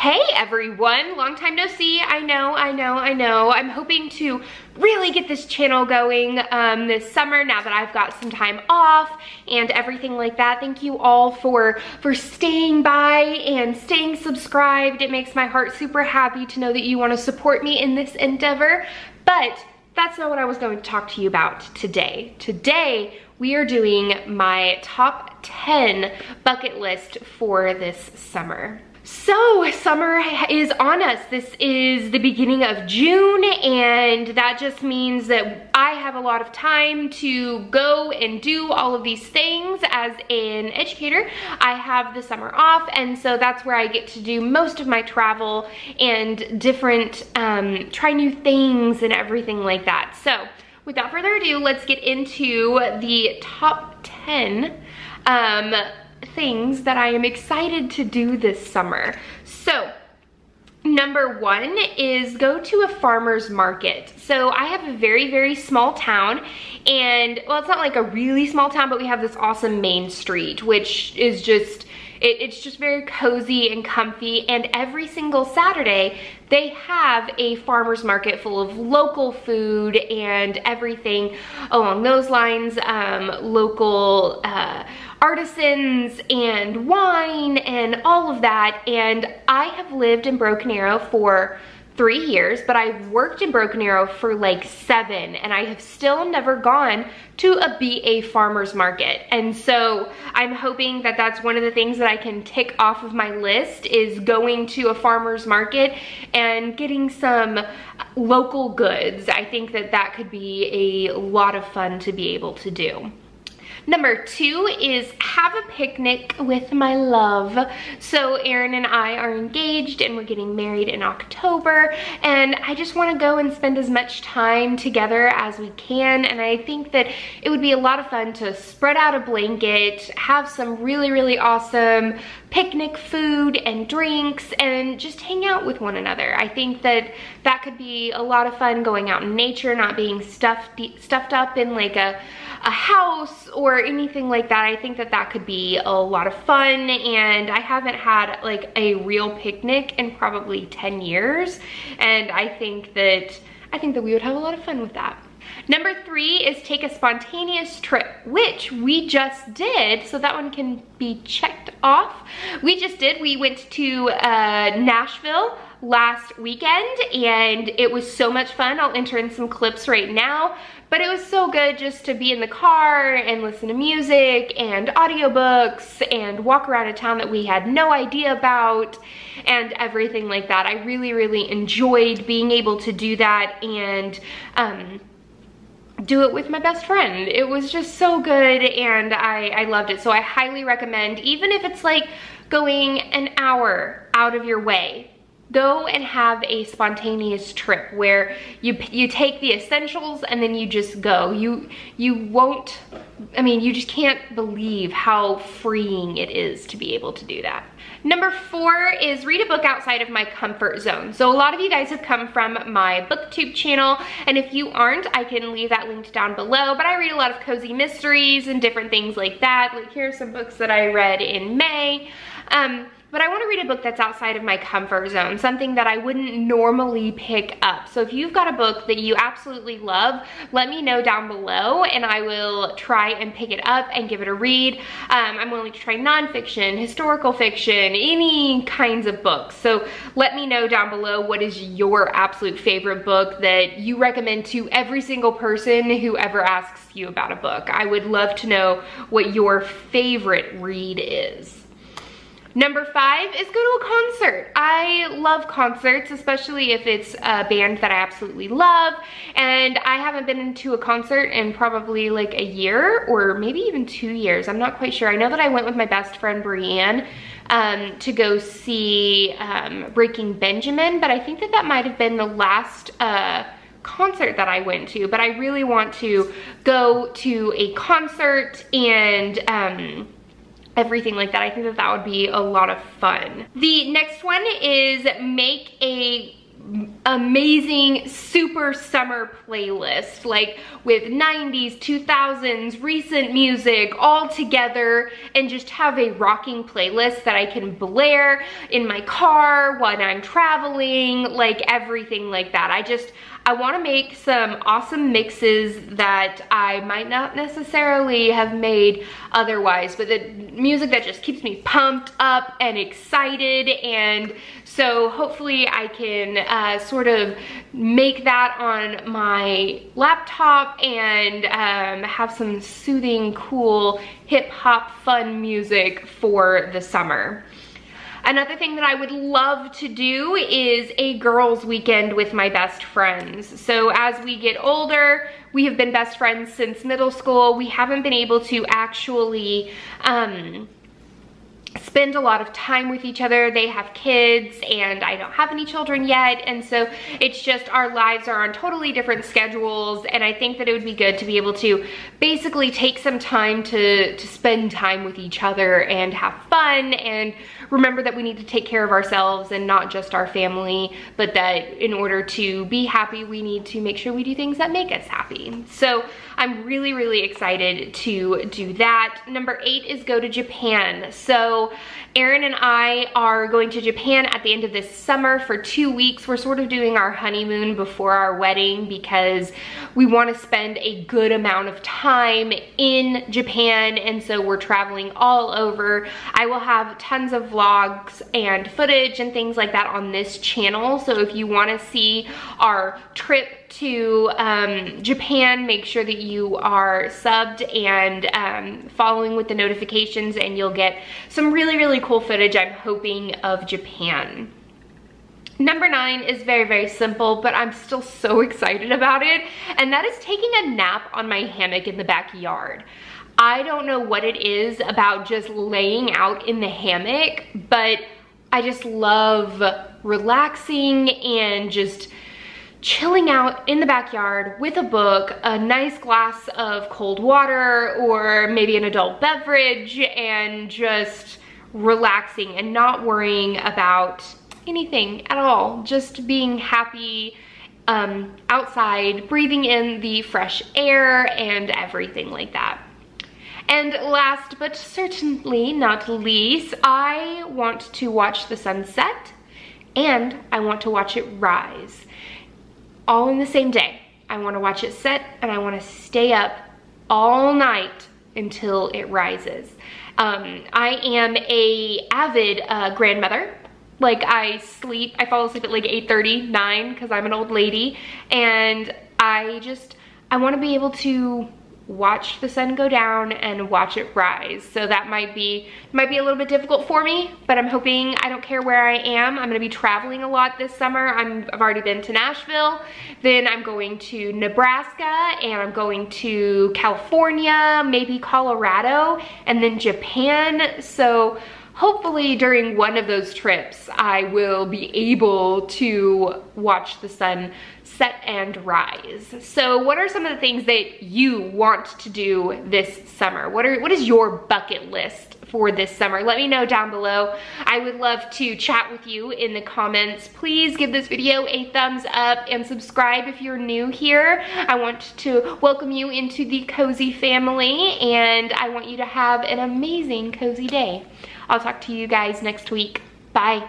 Hey everyone, long time no see. I know. I'm hoping to really get this channel going this summer now that I've got some time off and everything like that. Thank you all for staying by and staying subscribed. It makes my heart super happy to know that you want to support me in this endeavor, but that's not what I was going to talk to you about today. Today, we are doing my top 10 bucket list for this summer. So summer is on us. This is the beginning of June, and that just means that I have a lot of time to go and do all of these things. As an educator, I have the summer off, and so that's where I get to do most of my travel and different, try new things and everything like that. So without further ado, let's get into the top 10 things that I am excited to do this summer. So number one is go to a farmer's market. So I have a very, very small town, and well, it's not like a really small town, but we have this awesome main street, which is just, it's just very cozy and comfy, and every single Saturday they have a farmer's market full of local food and everything along those lines, local artisans and wine and all of that. And I have lived in Broken Arrow for 3 years, but I've worked in Broken Arrow for like 7, and I have still never gone to a BA farmer's market. And so I'm hoping that that's one of the things that I can tick off of my list, is going to a farmer's market and getting some local goods. I think that that could be a lot of fun to be able to do. Number 2 is have a picnic with my love. So Aaron and I are engaged, and we're getting married in October, and I just want to go and spend as much time together as we can. And I think that it would be a lot of fun to spread out a blanket, have some really, really awesome picnic food and drinks, and just hang out with one another. I think that that could be a lot of fun, going out in nature, not being stuffed up in like a house or anything like that. I think that that could be a lot of fun, and I haven't had like a real picnic in probably 10 years, and I think that we would have a lot of fun with that. Number 3 is take a spontaneous trip, which we just did, so that one can be checked off. We just did. We went to Nashville last weekend, and it was so much fun. I'll enter in some clips right now, but it was so good just to be in the car and listen to music and audiobooks and walk around a town that we had no idea about and everything like that. I really, really enjoyed being able to do that and do it with my best friend. It was just so good, and I loved it. So I highly recommend, even if it's like going an hour out of your way, go and have a spontaneous trip where you take the essentials and then you just go. You just can't believe how freeing it is to be able to do that. Number 4 is read a book outside of my comfort zone. So a lot of you guys have come from my BookTube channel, and if you aren't, I can leave that linked down below, but I read a lot of cozy mysteries and different things like that. Like, here are some books that I read in May. But I want to read a book that's outside of my comfort zone, something that I wouldn't normally pick up. So if you've got a book that you absolutely love, let me know down below, and I will try and pick it up and give it a read. I'm willing to try nonfiction, historical fiction, any kinds of books. So let me know down below, what is your absolute favorite book that you recommend to every single person who ever asks you about a book. I would love to know what your favorite read is. Number 5 is go to a concert. I love concerts, especially if it's a band that I absolutely love, and I haven't been to a concert in probably like a year or maybe even 2 years. I'm not quite sure. I know that I went with my best friend Brianne to go see Breaking Benjamin, but I think that that might have been the last concert that I went to. But I really want to go to a concert and everything like that. I think that that would be a lot of fun. The next one is make a amazing super summer playlist, like with 90s, 2000s, recent music all together, and just have a rocking playlist that I can blare in my car when I'm traveling, like everything like that. I wanna make some awesome mixes that I might not necessarily have made otherwise, but the music that just keeps me pumped up and excited. And so hopefully I can sort of make that on my laptop and have some soothing, cool, hip hop, fun music for the summer. Another thing that I would love to do is a girls' weekend with my best friends. So as we get older, we have been best friends since middle school. We haven't been able to actually spend a lot of time with each other. They have kids and I don't have any children yet, and so it's just our lives are on totally different schedules, and I think that it would be good to be able to basically take some time to spend time with each other and have fun and remember that we need to take care of ourselves and not just our family, but that in order to be happy we need to make sure we do things that make us happy. So I'm really, really excited to do that. Number 8 is go to Japan. So Aaron and I are going to Japan at the end of this summer for 2 weeks. We're sort of doing our honeymoon before our wedding because we want to spend a good amount of time in Japan, and so we're traveling all over. I will have tons of vlogs and footage and things like that on this channel, so if you want to see our trip to Japan, make sure that you are subbed and following with the notifications, and you'll get some really, really cool footage, I'm hoping, of Japan. Number 9 is very, very simple, but I'm still so excited about it, and that is taking a nap on my hammock in the backyard. I don't know what it is about just laying out in the hammock, but I just love relaxing and just chilling out in the backyard with a book, a nice glass of cold water, or maybe an adult beverage, and just relaxing and not worrying about anything at all. Just being happy outside, breathing in the fresh air and everything like that. And last but certainly not least, I want to watch the sunset and I want to watch it rise. All in the same day. I want to watch it set and I want to stay up all night until it rises. I am a avid grandmother. Like I fall asleep at like 8:30, 9, because I'm an old lady, and I want to be able to watch the sun go down and watch it rise. So that might be a little bit difficult for me, but I'm hoping, I don't care where I am. I'm going to be traveling a lot this summer. I've already been to Nashville, then I'm going to Nebraska, and I'm going to California, maybe Colorado, and then Japan. So hopefully during one of those trips, I will be able to watch the sun set and rise. So what are some of the things that you want to do this summer? What is your bucket list for this summer? Let me know down below. I would love to chat with you in the comments. Please give this video a thumbs up and subscribe if you're new here. I want to welcome you into the cozy family, and I want you to have an amazing cozy day. I'll talk to you guys next week. Bye.